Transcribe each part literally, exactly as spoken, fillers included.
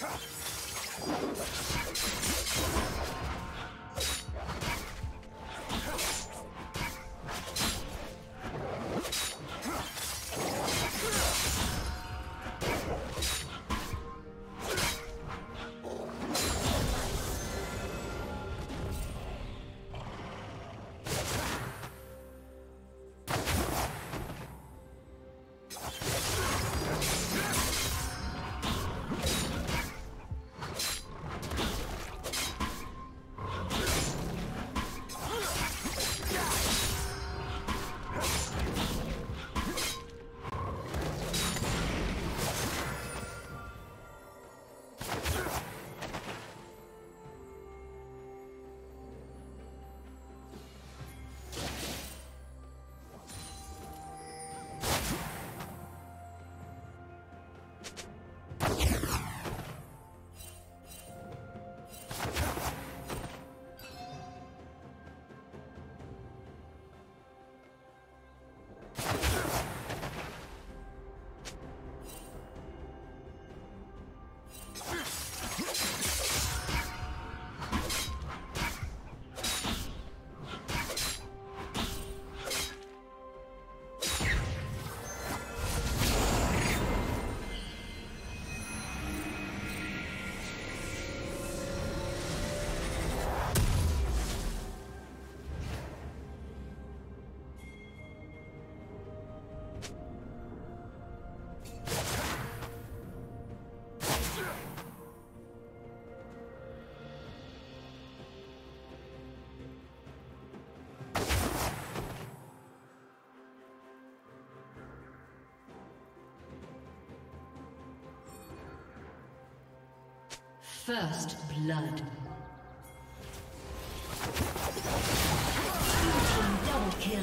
First blood. Double kill.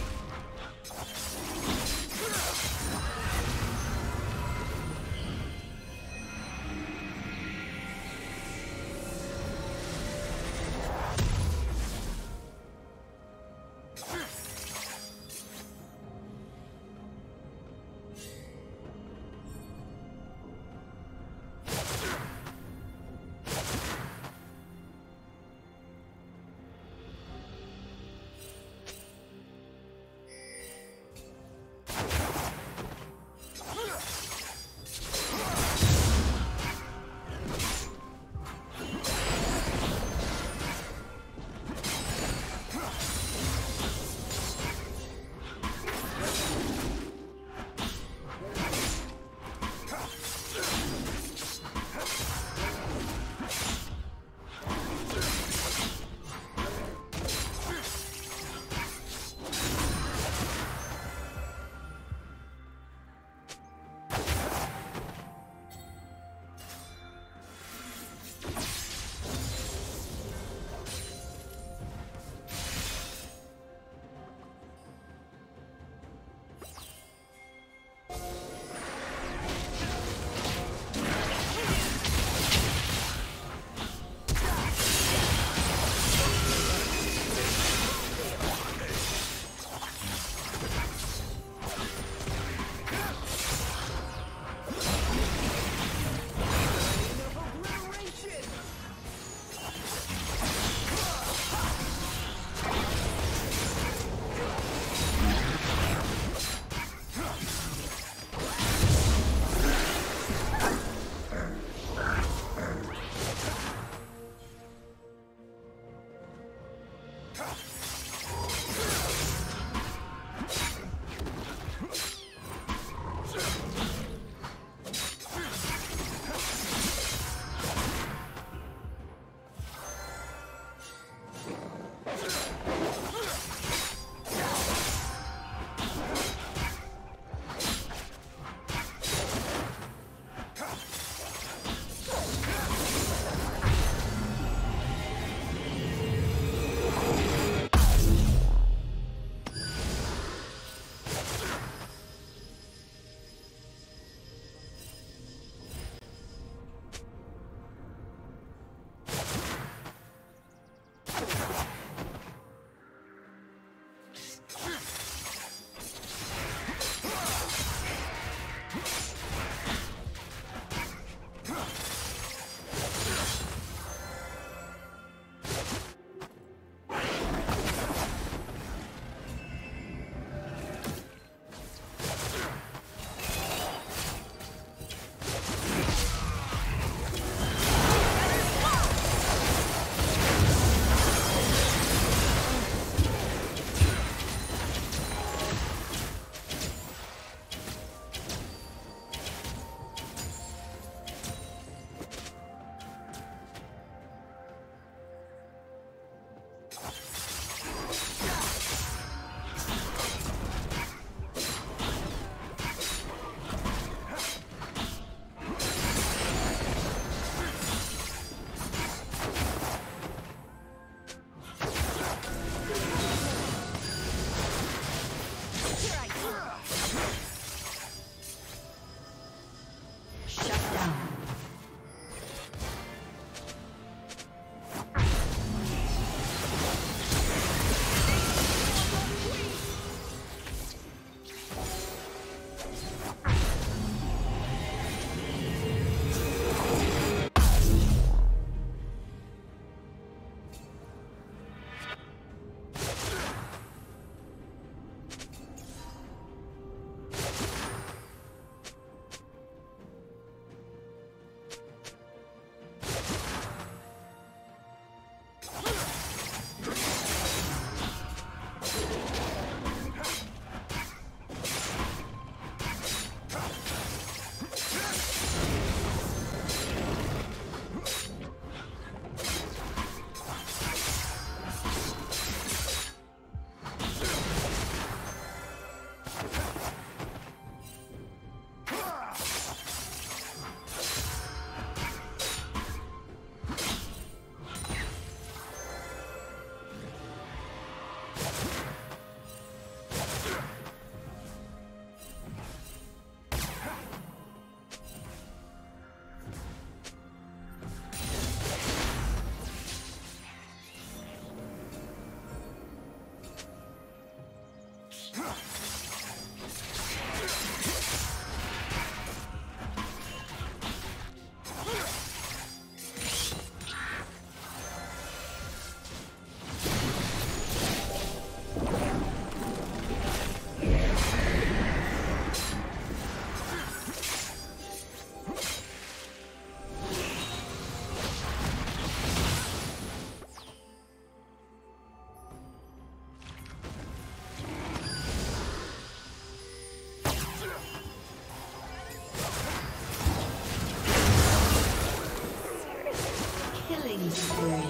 Killing spree.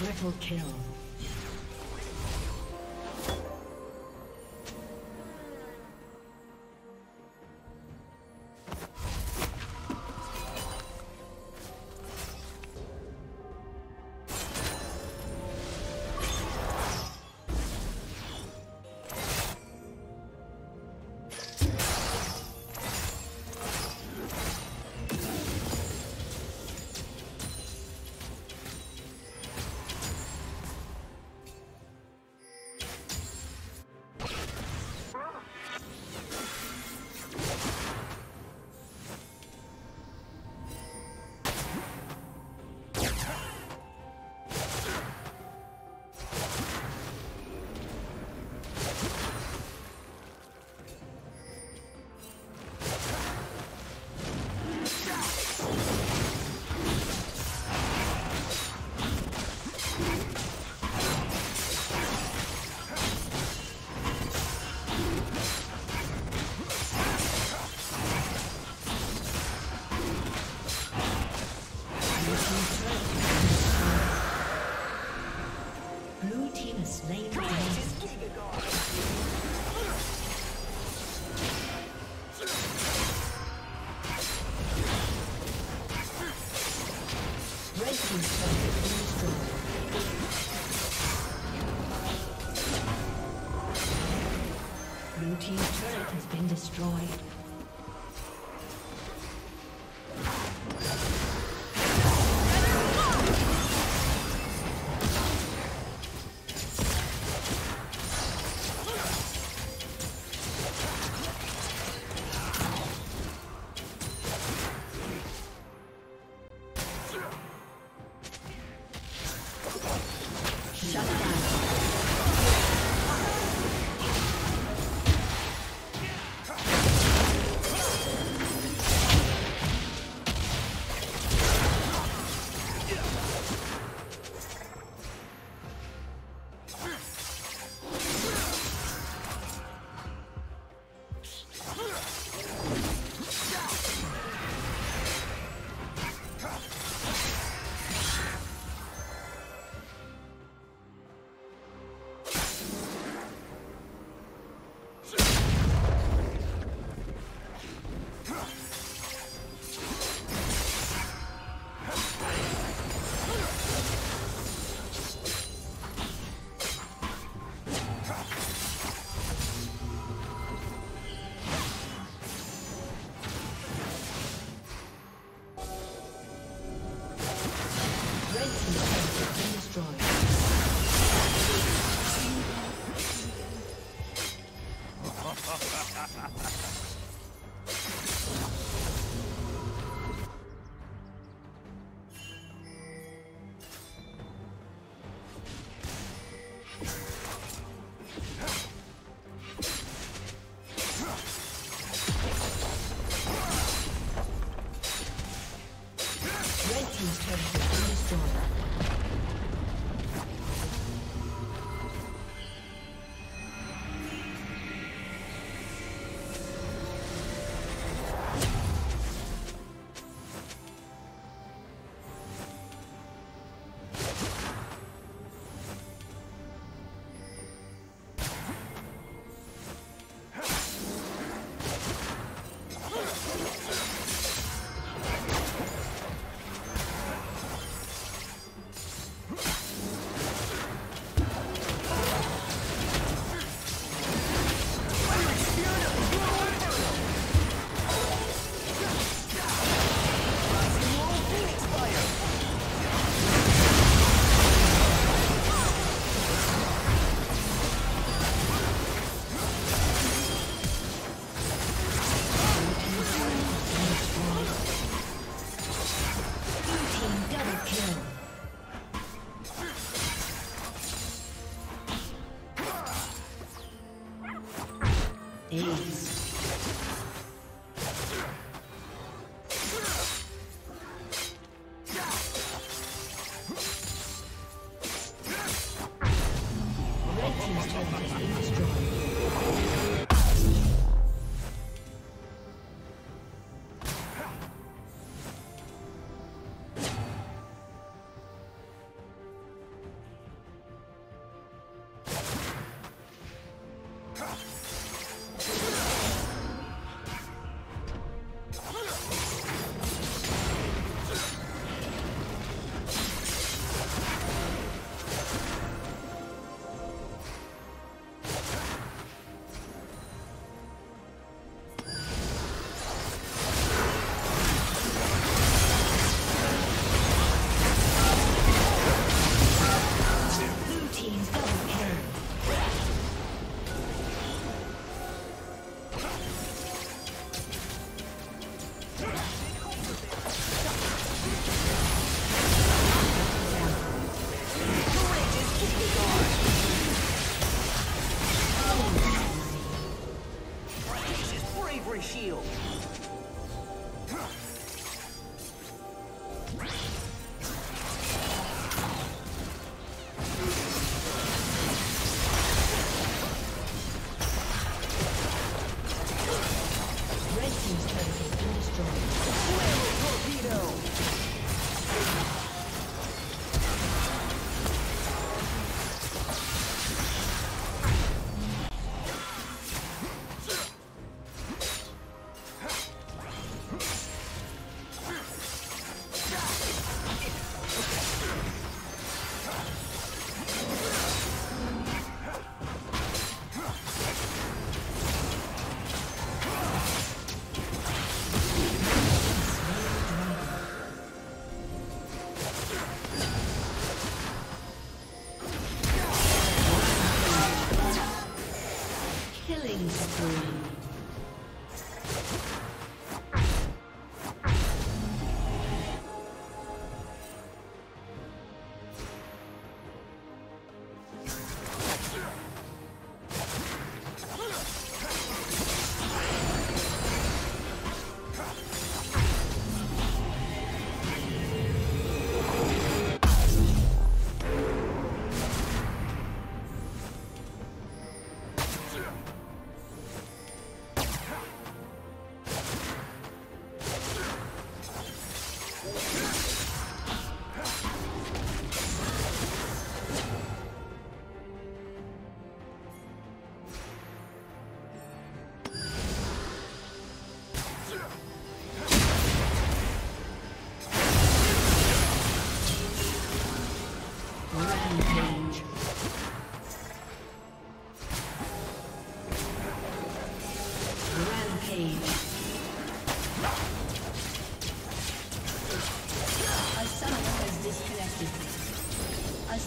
Triple kill. Blue team's turret has been destroyed.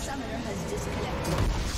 summoner has disconnected.